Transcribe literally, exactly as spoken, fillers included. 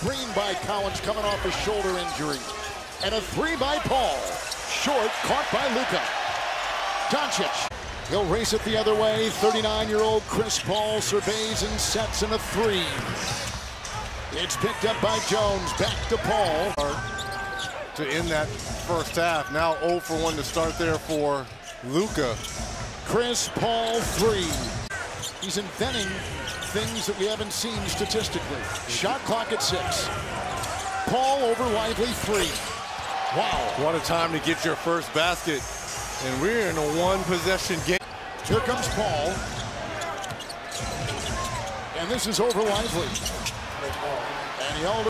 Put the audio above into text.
screen by Collins coming off a shoulder injury. And a three by Paul. Short, caught by Luka. Doncic. He'll race it the other way. thirty-nine-year-old Chris Paul surveys and sets in a three. It's picked up by Jones. Back to Paul. To end that first half. Now zero for one to start there for Luka. Chris Paul three. He's inventing things that we haven't seen statistically. Shot clock at six. Paul over Lively three. Wow. What a time to get your first basket. And we're in a one possession game. Here comes Paul. And this is over Lively. And he held